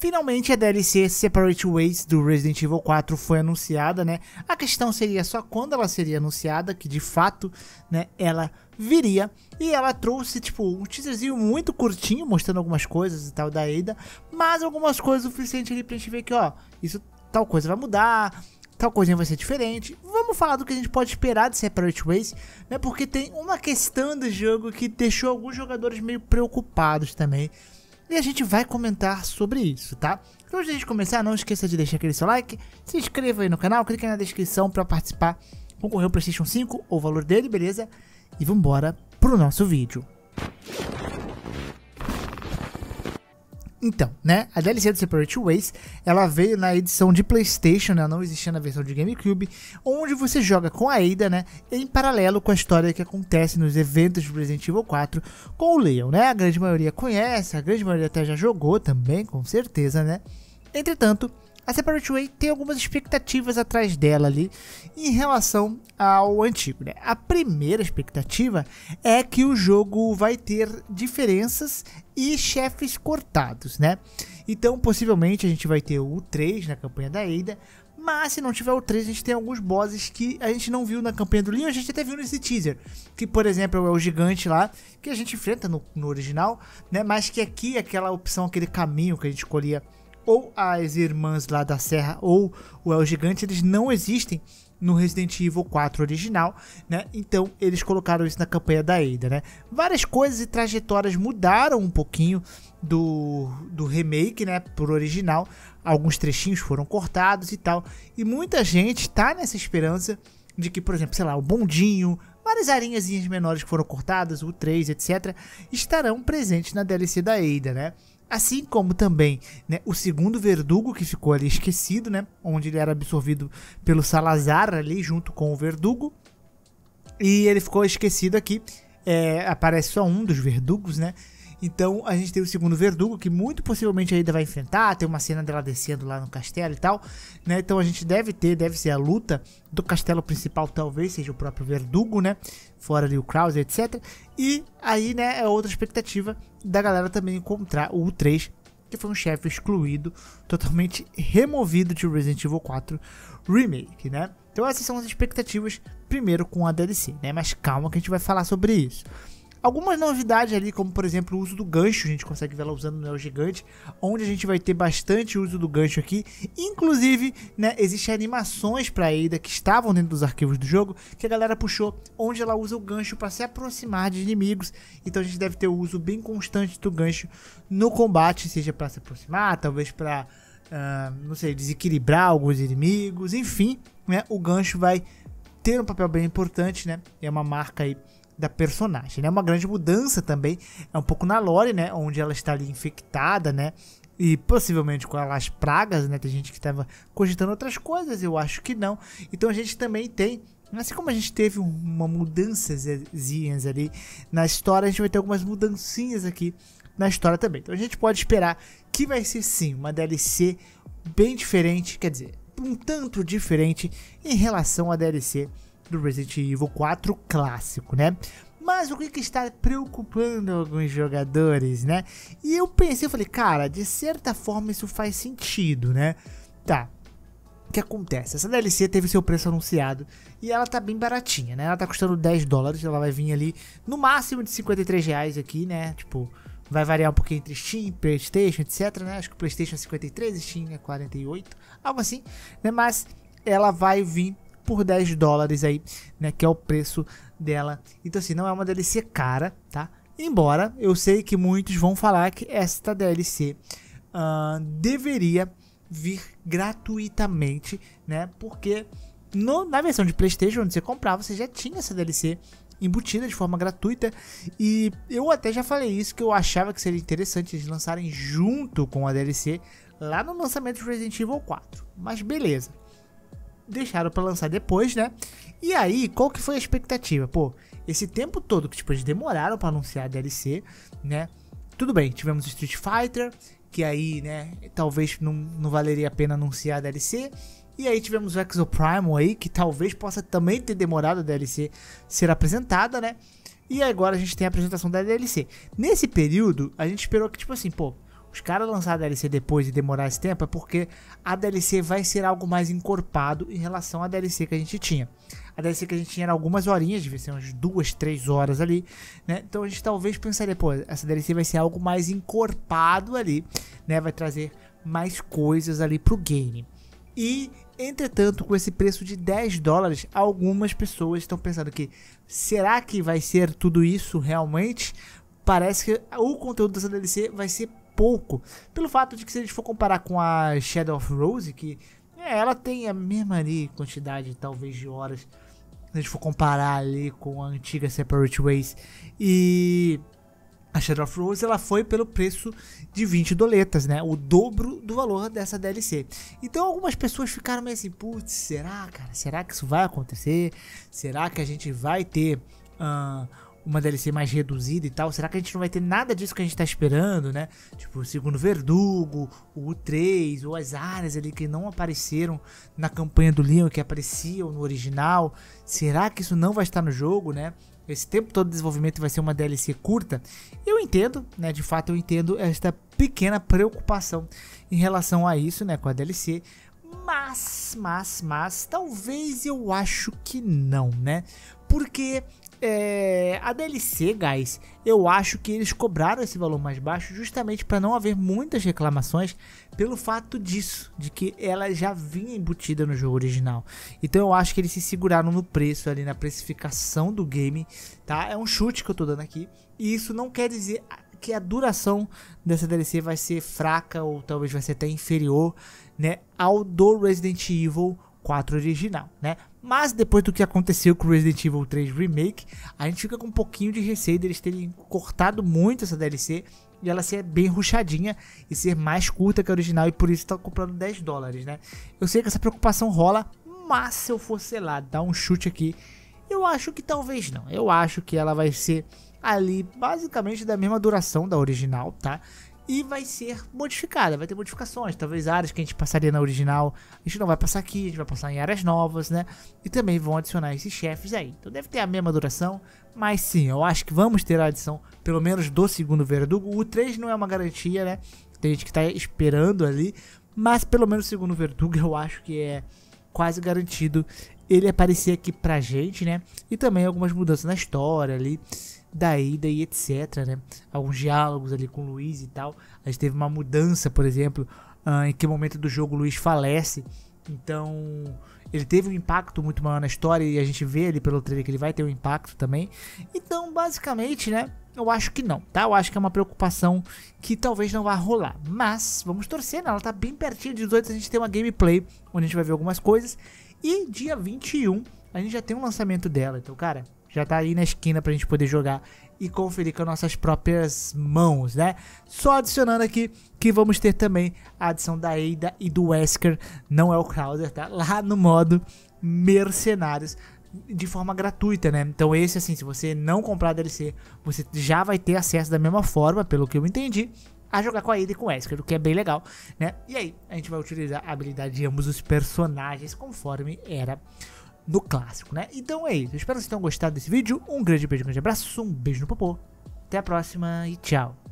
Finalmente a DLC Separate Ways do Resident Evil 4 foi anunciada, né? A questão seria só quando ela seria anunciada, que de fato, né, ela viria. E ela trouxe, tipo, um teaserzinho muito curtinho, mostrando algumas coisas e tal da Ada, mas algumas coisas o suficiente ali pra gente ver que, ó, isso, tal coisa vai mudar, tal coisinha vai ser diferente. Vamos falar do que a gente pode esperar de Separate Ways, né? Porque tem uma questão do jogo que deixou alguns jogadores meio preocupados também. E a gente vai comentar sobre isso, tá? Então, antes de começar, não esqueça de deixar aquele seu like, se inscreva aí no canal, clique aí na descrição para participar, concorrer ao PlayStation 5 ou o valor dele, beleza? E vambora pro nosso vídeo. Então, né, a DLC do Separate Ways, ela veio na edição de PlayStation, né, não existia na versão de GameCube, onde você joga com a Ada, né, em paralelo com a história que acontece nos eventos de Resident Evil 4 com o Leon, né, a grande maioria conhece, a grande maioria até já jogou também, com certeza, né. Entretanto, a Separate Ways tem algumas expectativas atrás dela ali, em relação ao antigo, né. A primeira expectativa é que o jogo vai ter diferenças e chefes cortados, né? Então, possivelmente, a gente vai ter o U3 na campanha da Ada, mas se não tiver o U3, a gente tem alguns bosses que a gente não viu na campanha do Leon, a gente até viu nesse teaser, que, por exemplo, é o gigante lá, que a gente enfrenta no original, né? Mas que aqui, aquela opção, aquele caminho que a gente escolhia, ou as irmãs lá da Serra, ou o El Gigante, eles não existem no Resident Evil 4 original, né? Então eles colocaram isso na campanha da Ada, né? Várias coisas e trajetórias mudaram um pouquinho do remake, né, pro original. Alguns trechinhos foram cortados e tal. E muita gente tá nessa esperança de que, por exemplo, sei lá, o bondinho, várias arinhazinhas menores que foram cortadas, o U3, etc, estarão presentes na DLC da Ada, né? Assim como também, né, o segundo Verdugo que ficou ali esquecido, né, onde ele era absorvido pelo Salazar ali junto com o Verdugo, e ele ficou esquecido aqui, aparece só um dos Verdugos, né? Então a gente tem o segundo Verdugo, que muito possivelmente a Ada vai enfrentar, tem uma cena dela descendo lá no castelo e tal, né? Então a gente deve ser a luta do castelo principal, talvez seja o próprio Verdugo, né? Fora ali o Krauser, etc. E aí, né, é outra expectativa da galera também encontrar o U3, que foi um chefe excluído, totalmente removido de Resident Evil 4 Remake, né? Então essas são as expectativas, primeiro com a DLC, né? Mas calma que a gente vai falar sobre isso. Algumas novidades ali, como por exemplo o uso do gancho, a gente consegue ver ela usando o Neo Gigante, onde a gente vai ter bastante uso do gancho aqui. Inclusive, né, existem animações para Ada que estavam dentro dos arquivos do jogo, que a galera puxou, onde ela usa o gancho para se aproximar de inimigos. Então a gente deve ter o uso bem constante do gancho no combate, seja para se aproximar, talvez para, não sei, desequilibrar alguns inimigos, enfim, né, o gancho vai ter um papel bem importante, né, é uma marca aí da personagem, né? Uma grande mudança também é um pouco na lore, né? Onde ela está ali infectada, né? E possivelmente com as pragas, né? Tem gente que estava cogitando outras coisas, eu acho que não. Então a gente também tem, assim como a gente teve uma mudançazinhas ali na história, a gente vai ter algumas mudancinhas aqui na história também. Então a gente pode esperar que vai ser sim uma DLC bem diferente, quer dizer, um tanto diferente em relação à DLC do Resident Evil 4 clássico, né? Mas o que está preocupando alguns jogadores, né? E eu pensei, eu falei, cara, de certa forma isso faz sentido, né? Tá, o que acontece? Essa DLC teve seu preço anunciado e ela tá bem baratinha, né? Ela tá custando 10 dólares, ela vai vir ali no máximo de 53 reais aqui, né? Tipo, vai variar um pouquinho entre Steam, PlayStation, etc, né? Acho que o PlayStation é 53, Steam é 48, algo assim, né? Mas ela vai vir por 10 dólares aí, né, que é o preço dela. Então assim, não é uma DLC cara, tá? Embora eu sei que muitos vão falar que esta DLC deveria vir gratuitamente, né? Porque na versão de PlayStation, onde você comprava, você já tinha essa DLC embutida de forma gratuita, e eu até já falei isso, que eu achava que seria interessante eles lançarem junto com a DLC lá no lançamento de Resident Evil 4, mas beleza. Deixaram pra lançar depois, né? E aí, qual que foi a expectativa? Pô, esse tempo todo que, tipo, eles demoraram pra anunciar a DLC, né? Tudo bem, tivemos Street Fighter, que aí, né, talvez não valeria a pena anunciar a DLC. E aí tivemos o Exoprimal aí, que talvez possa também ter demorado a DLC ser apresentada, né? E agora a gente tem a apresentação da DLC. Nesse período, a gente esperou que, tipo assim, pô, os os caras lançar a DLC depois e demorar esse tempo é porque a DLC vai ser algo mais encorpado em relação à DLC que a gente tinha. A DLC que a gente tinha era algumas horinhas, devia ser umas 2, 3 horas ali, né? Então a gente talvez pensaria, pô, essa DLC vai ser algo mais encorpado ali, né? Vai trazer mais coisas ali pro game. E, entretanto, com esse preço de 10 dólares, algumas pessoas estão pensando que será que vai ser tudo isso realmente? Parece que o conteúdo dessa DLC vai ser pouco, pelo fato de que se a gente for comparar com a Shadow of Rose, que ela tem a mesma ali quantidade talvez de horas, se a gente for comparar ali com a antiga Separate Ways, e a Shadow of Rose ela foi pelo preço de 20 doletas, né? O dobro do valor dessa DLC. Então algumas pessoas ficaram meio assim, putz, será, cara? Será que isso vai acontecer? Será que a gente vai ter uma DLC mais reduzida e tal? Será que a gente não vai ter nada disso que a gente tá esperando, né? Tipo, o segundo Verdugo, o U3, ou as áreas ali que não apareceram na campanha do Leon, que apareciam no original. Será que isso não vai estar no jogo, né? Esse tempo todo de desenvolvimento vai ser uma DLC curta? Eu entendo, né? De fato eu entendo esta pequena preocupação em relação a isso, né? Com a DLC. Mas, talvez eu acho que não, né? Porque a DLC, guys, eu acho que eles cobraram esse valor mais baixo justamente para não haver muitas reclamações pelo fato disso, de que ela já vinha embutida no jogo original. Então eu acho que eles se seguraram no preço ali, na precificação do game, tá? É um chute que eu tô dando aqui, e isso não quer dizer que a duração dessa DLC vai ser fraca ou talvez vai ser até inferior, né, ao do Resident Evil 4 original, né? Mas depois do que aconteceu com o Resident Evil 3 Remake, a gente fica com um pouquinho de receio deles terem cortado muito essa DLC e ela ser bem ruchadinha e ser mais curta que a original, e por isso tá comprando 10 dólares, né? Eu sei que essa preocupação rola, mas se eu for, sei lá, dar um chute aqui, eu acho que talvez não. Eu acho que ela vai ser ali basicamente da mesma duração da original, tá? E vai ser modificada, vai ter modificações, talvez áreas que a gente passaria na original, a gente não vai passar aqui, a gente vai passar em áreas novas, né? E também vão adicionar esses chefes aí. Então deve ter a mesma duração, mas sim, eu acho que vamos ter a adição, pelo menos do segundo Verdugo. O 3 não é uma garantia, né? Tem gente que tá esperando ali, mas pelo menos o segundo Verdugo eu acho que é quase garantido ele aparecer aqui pra gente, né? E também algumas mudanças na história ali, da Ada e etc, né? Alguns diálogos ali com o Luiz e tal. A gente teve uma mudança, por exemplo, em que momento do jogo o Luiz falece. Então ele teve um impacto muito maior na história, e a gente vê ali pelo trailer que ele vai ter um impacto também. Então basicamente, né, eu acho que não, tá? Eu acho que é uma preocupação que talvez não vá rolar, mas vamos torcer, né? Ela tá bem pertinho de 18, a gente tem uma gameplay onde a gente vai ver algumas coisas, e dia 21 a gente já tem um lançamento dela. Então, cara, já tá aí na esquina pra gente poder jogar e conferir com nossas próprias mãos, né? Só adicionando aqui que vamos ter também a adição da Ada e do Wesker, não é o Krauser, tá? Lá no modo Mercenários, de forma gratuita, né? Então esse, assim, se você não comprar a DLC, você já vai ter acesso da mesma forma, pelo que eu entendi, a jogar com a Ada e com o Wesker, o que é bem legal, né? E aí, a gente vai utilizar a habilidade de ambos os personagens, conforme era no clássico, né? Então é isso. Eu espero que vocês tenham gostado desse vídeo. Um grande beijo, um grande abraço. Um beijo no popô. Até a próxima e tchau.